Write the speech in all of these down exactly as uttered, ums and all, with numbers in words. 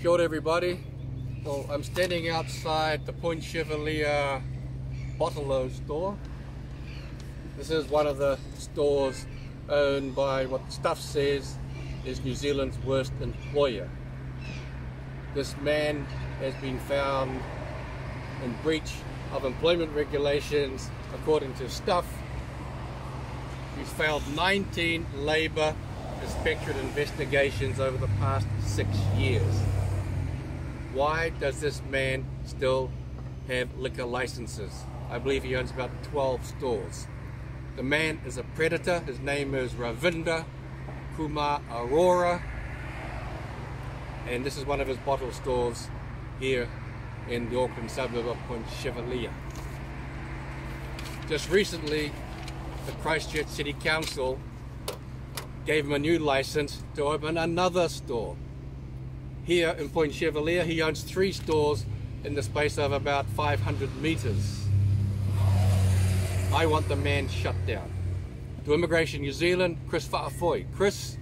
Kia ora everybody. Well, I'm standing outside the Point Chevalier Bottle O store. This is one of the stores owned by what the stuff says is New Zealand's worst employer. This man has been found in breach of employment regulations according to stuff. He failed nineteen Labour Inspectorate investigations over the past six years. Why does this man still have liquor licenses? I believe he owns about twelve stores. The man is a predator. His name is Ravinder Kumar Arora, and this is one of his bottle stores here in the Auckland suburb of Point Chevalier. Just recently, the Christchurch City Council gave him a new license to open another store. Here in Point Chevalier, he owns three stores in the space of about five hundred metres. I want the man shut down. To Immigration New Zealand, Chris Faafoy. Chris,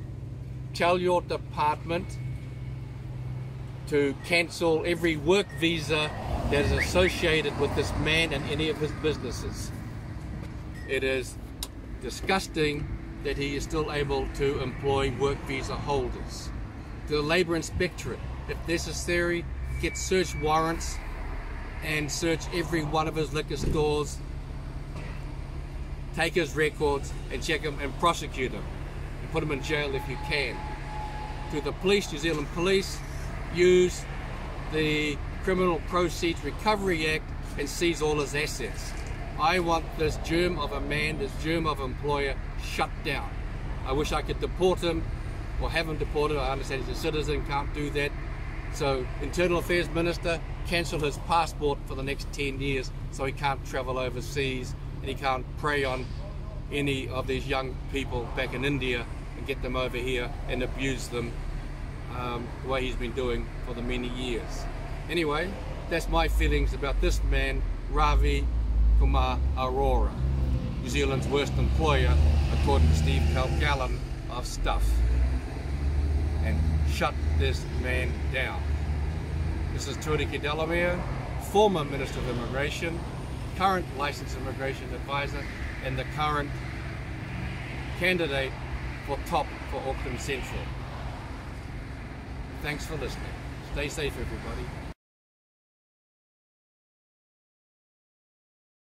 tell your department to cancel every work visa that is associated with this man and any of his businesses. It is disgusting that he is still able to employ work visa holders. To the Labour Inspectorate, if necessary, get search warrants and search every one of his liquor stores, take his records and check him and prosecute him and put him in jail if you can. To the police, New Zealand Police, use the Criminal Proceeds Recovery Act and seize all his assets. I want this germ of a man, this germ of employer, shut down. I wish I could deport him or have him deported. I understand he's a citizen, can't do that. So Internal Affairs Minister, cancel his passport for the next ten years so he can't travel overseas and he can't prey on any of these young people back in India and get them over here and abuse them um, the way he's been doing for the many years. Anyway, that's my feelings about this man, Ravi Kumar Arora, New Zealand's worst employer, according to Steve Kelgallan of Stuff. And shut this man down. This is Tuariki Delamere, former Minister of Immigration, current Licensed Immigration Advisor, and the current candidate for top for Auckland Central. Thanks for listening. Stay safe, everybody.